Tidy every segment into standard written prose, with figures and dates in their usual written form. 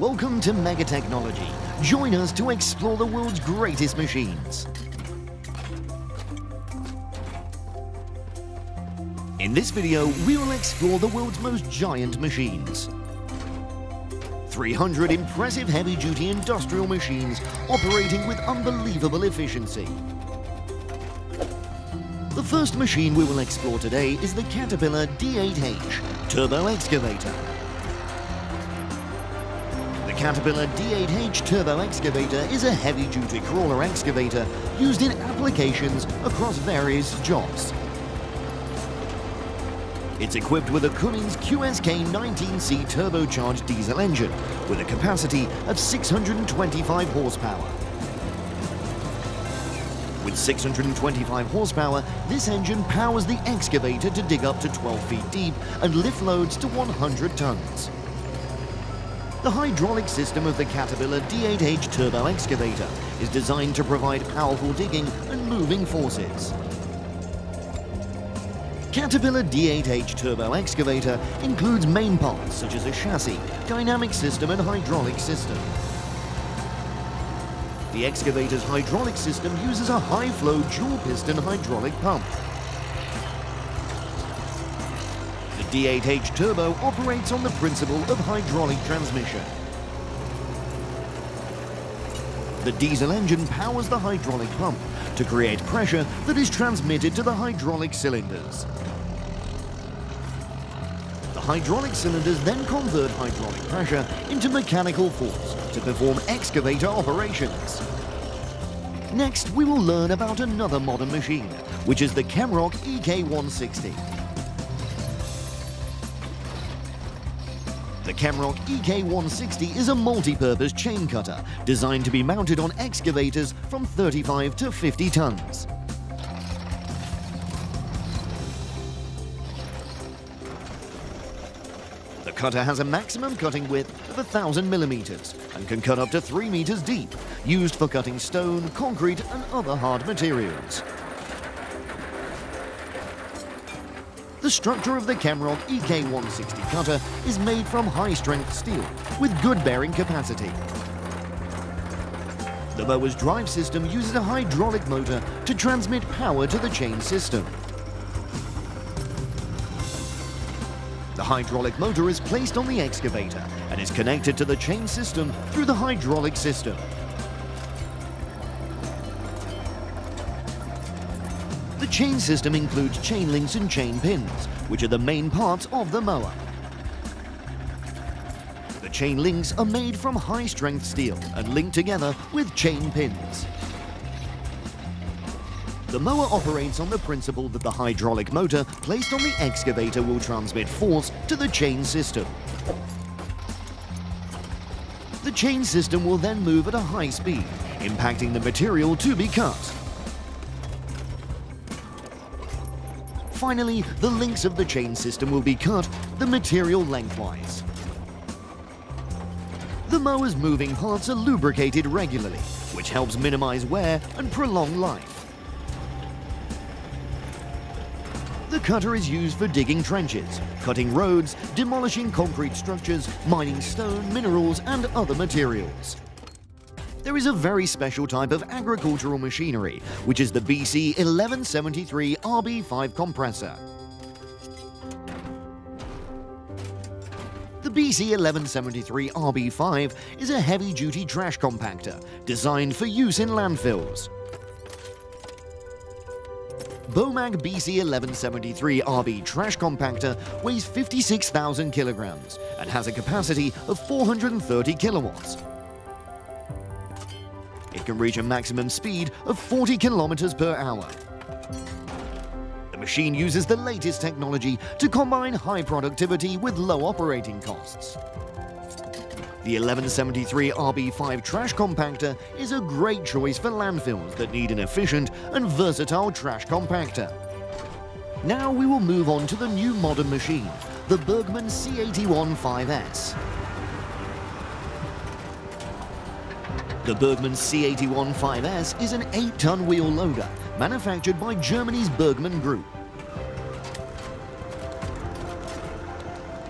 Welcome to Megatechnology. Join us to explore the world's greatest machines. In this video, we will explore the world's most giant machines. 300 impressive heavy-duty industrial machines operating with unbelievable efficiency. The first machine we will explore today is the Caterpillar D8H Turbo Excavator. The Caterpillar D8H Turbo Excavator is a heavy-duty crawler excavator used in applications across various jobs. It's equipped with a Cummins QSK19C turbocharged diesel engine with a capacity of 625 horsepower. With 625 horsepower, this engine powers the excavator to dig up to 12 feet deep and lift loads to 100 tons. The hydraulic system of the Caterpillar D8H Turbo Excavator is designed to provide powerful digging and moving forces. Caterpillar D8H Turbo Excavator includes main parts such as a chassis, dynamic system and hydraulic system. The excavator's hydraulic system uses a high-flow dual-piston hydraulic pump. The D8H Turbo operates on the principle of hydraulic transmission. The diesel engine powers the hydraulic pump to create pressure that is transmitted to the hydraulic cylinders. The hydraulic cylinders then convert hydraulic pressure into mechanical force to perform excavator operations. Next, we will learn about another modern machine, which is the Kemroc EK 160. The Kemroc EK 160 is a multi-purpose chain cutter designed to be mounted on excavators from 35 to 50 tons. The cutter has a maximum cutting width of 1,000 millimeters and can cut up to 3 meters deep, used for cutting stone, concrete and other hard materials. The structure of the Kemroc EK 160 cutter is made from high-strength steel with good bearing capacity. The mower's drive system uses a hydraulic motor to transmit power to the chain system. The hydraulic motor is placed on the excavator and is connected to the chain system through the hydraulic system. The chain system includes chain links and chain pins, which are the main parts of the mower. The chain links are made from high-strength steel and linked together with chain pins. The mower operates on the principle that the hydraulic motor placed on the excavator will transmit force to the chain system. The chain system will then move at a high speed, impacting the material to be cut. Finally, the links of the chain system will be cut, the material lengthwise. The mower's moving parts are lubricated regularly, which helps minimize wear and prolong life. The cutter is used for digging trenches, cutting roads, demolishing concrete structures, mining stone, minerals, and other materials. There is a very special type of agricultural machinery, which is the BC 1173 RB5 compressor. The BC 1173 RB5 is a heavy-duty trash compactor designed for use in landfills. BOMAG BC 1173 RB trash compactor weighs 56,000 kilograms and has a capacity of 430 kilowatts. It can reach a maximum speed of 40 kilometers per hour. The machine uses the latest technology to combine high productivity with low operating costs. The 1173 RB5 trash compactor is a great choice for landfills that need an efficient and versatile trash compactor. Now we will move on to the new modern machine, the Bergman C81 5S. The Bergman C81 5S is an 8-ton wheel loader manufactured by Germany's Bergman Group.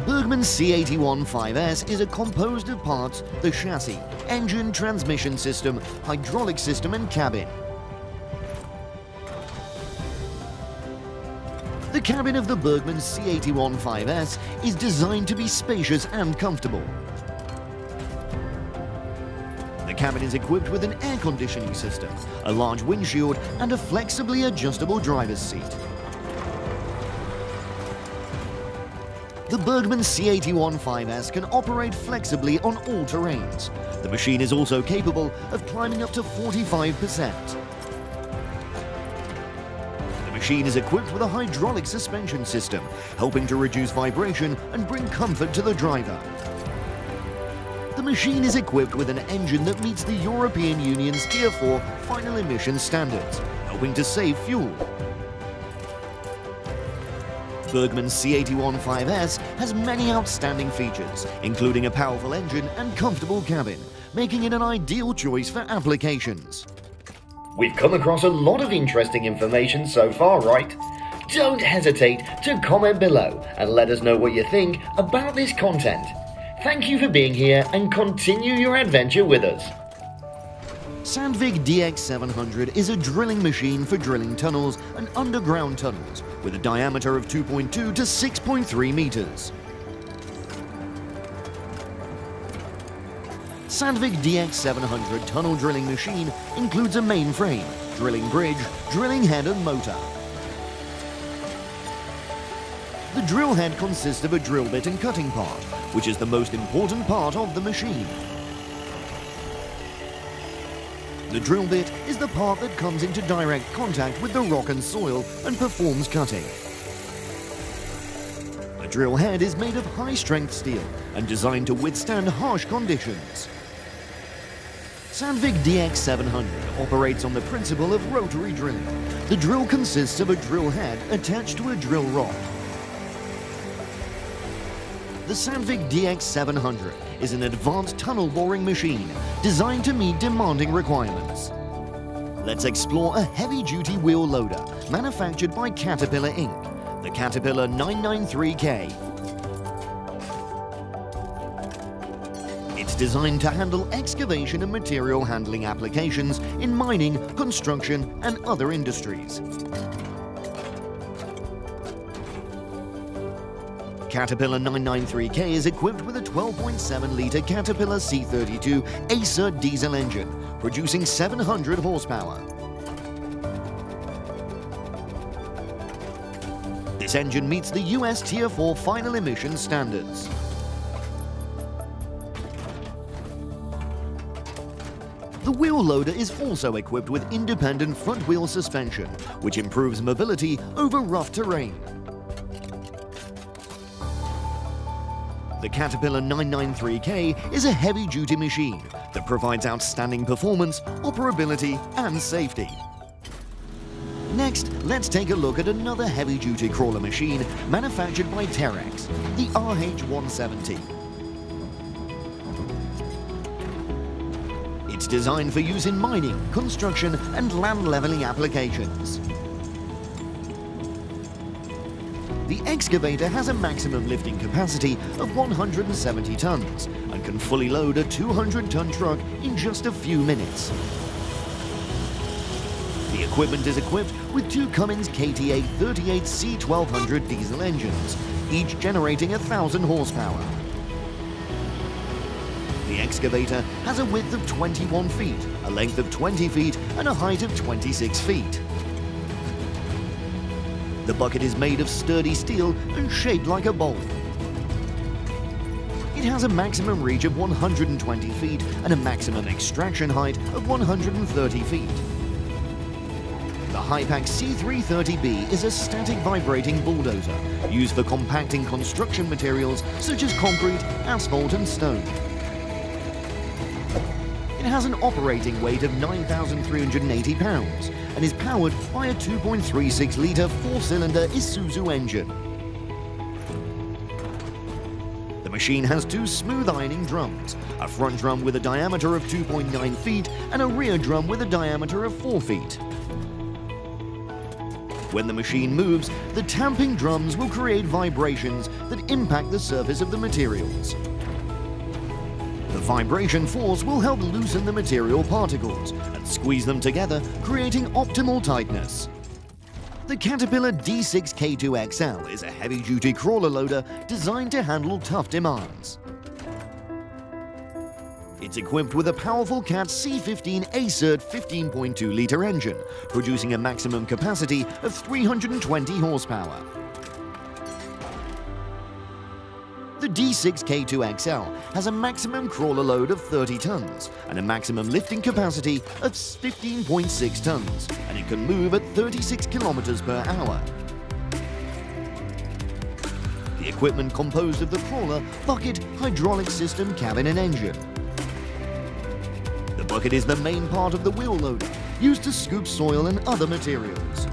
Bergman Cummins C815S is composed of parts, the chassis, engine, transmission system, hydraulic system and cabin. The cabin of the Bergman C815S is designed to be spacious and comfortable. The cabin is equipped with an air conditioning system, a large windshield and a flexibly adjustable driver's seat. The Bergman C815S can operate flexibly on all terrains. The machine is also capable of climbing up to 45%. The machine is equipped with a hydraulic suspension system, helping to reduce vibration and bring comfort to the driver. The machine is equipped with an engine that meets the European Union's Tier 4 final emission standards, helping to save fuel. Bergman C815S has many outstanding features, including a powerful engine and comfortable cabin, making it an ideal choice for applications. We've come across a lot of interesting information so far, right? Don't hesitate to comment below and let us know what you think about this content. Thank you for being here and continue your adventure with us. Sandvik DX700 is a drilling machine for drilling tunnels and underground tunnels with a diameter of 2.2 to 6.3 meters. Sandvik DX700 tunnel drilling machine includes a main frame, drilling bridge, drilling head and motor. The drill head consists of a drill bit and cutting part, which is the most important part of the machine. The drill bit is the part that comes into direct contact with the rock and soil and performs cutting. The drill head is made of high-strength steel and designed to withstand harsh conditions. Sandvik DX700 operates on the principle of rotary drilling. The drill consists of a drill head attached to a drill rod. The Sandvik DX700 is an advanced tunnel boring machine designed to meet demanding requirements. Let's explore a heavy-duty wheel loader manufactured by Caterpillar Inc., the Caterpillar 993K. It's designed to handle excavation and material handling applications in mining, construction, and other industries. Caterpillar 993K is equipped with a 12.7-litre Caterpillar C32 ACERT diesel engine, producing 700 horsepower. This engine meets the US Tier 4 final emission standards. The wheel loader is also equipped with independent front-wheel suspension, which improves mobility over rough terrain. The Caterpillar 993K is a heavy-duty machine that provides outstanding performance, operability and safety. Next, let's take a look at another heavy-duty crawler machine manufactured by Terex, the RH170. It's designed for use in mining, construction and land leveling applications. The excavator has a maximum lifting capacity of 170 tons and can fully load a 200-ton truck in just a few minutes. The equipment is equipped with two Cummins KTA 38C1200 diesel engines, each generating 1,000 horsepower. The excavator has a width of 21 feet, a length of 20 feet, and a height of 26 feet. The bucket is made of sturdy steel and shaped like a bowl. It has a maximum reach of 120 feet and a maximum extraction height of 130 feet. The Hi-Pak C330B is a static vibrating bulldozer used for compacting construction materials such as concrete, asphalt and stone. It has an operating weight of 9,380 pounds and is powered by a 2.36-litre four-cylinder Isuzu engine. The machine has two smooth ironing drums, a front drum with a diameter of 2.9 feet and a rear drum with a diameter of 4 feet. When the machine moves, the tamping drums will create vibrations that impact the surface of the materials. The vibration force will help loosen the material particles and squeeze them together, creating optimal tightness. The Caterpillar D6K2XL is a heavy-duty crawler loader designed to handle tough demands. It's equipped with a powerful CAT C15 ACERT 15.2-litre engine, producing a maximum capacity of 320 horsepower. The D6K2XL has a maximum crawler load of 30 tons and a maximum lifting capacity of 15.6 tons, and it can move at 36 kilometers per hour. The equipment composed of the crawler, bucket, hydraulic system, cabin and engine. The bucket is the main part of the wheel loader, used to scoop soil and other materials.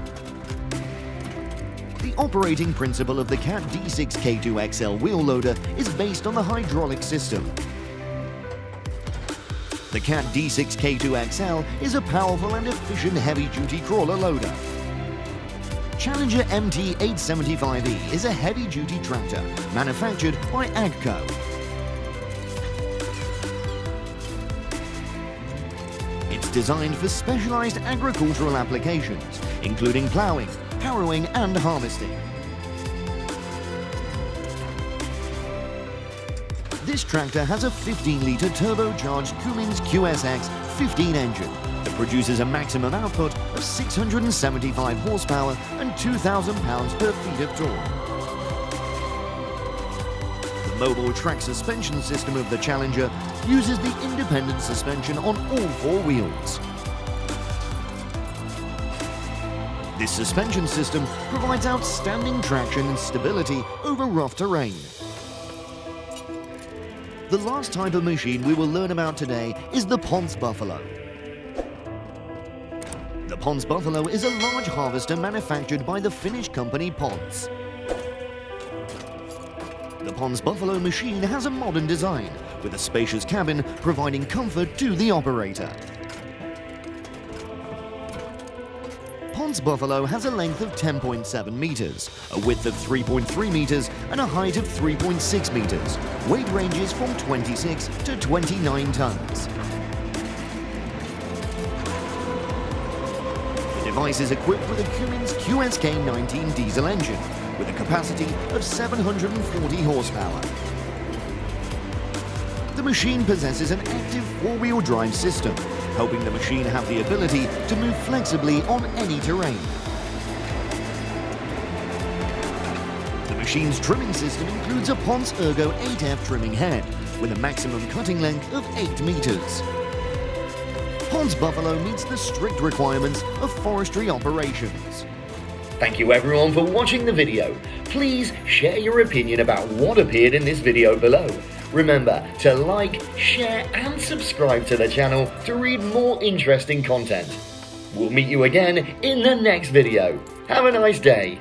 The operating principle of the CAT D6K2XL wheel loader is based on the hydraulic system. The CAT D6K2XL is a powerful and efficient heavy-duty crawler loader. Challenger MT875E is a heavy-duty tractor manufactured by AGCO. It's designed for specialized agricultural applications, including plowing, harrowing and harvesting. This tractor has a 15-litre turbocharged Cummins QSX 15 engine that produces a maximum output of 675 horsepower and 2,000 pounds per feet of torque. The mobile track suspension system of the Challenger uses the independent suspension on all four wheels. This suspension system provides outstanding traction and stability over rough terrain. The last type of machine we will learn about today is the Ponsse Buffalo. The Ponsse Buffalo is a large harvester manufactured by the Finnish company Ponsse. The Ponsse Buffalo machine has a modern design, with a spacious cabin providing comfort to the operator. Ponsse Buffalo has a length of 10.7 meters, a width of 3.3 meters and a height of 3.6 meters. Weight ranges from 26 to 29 tons. The device is equipped with a Cummins QSK19 diesel engine with a capacity of 740 horsepower. The machine possesses an active four-wheel drive system, helping the machine have the ability to move flexibly on any terrain. The machine's trimming system includes a Ponsse Ergo 8F trimming head with a maximum cutting length of 8 meters. Ponsse Buffalo meets the strict requirements of forestry operations. Thank you everyone for watching the video. Please share your opinion about what appeared in this video below. Remember to like, share and subscribe to the channel to read more interesting content. We'll meet you again in the next video. Have a nice day.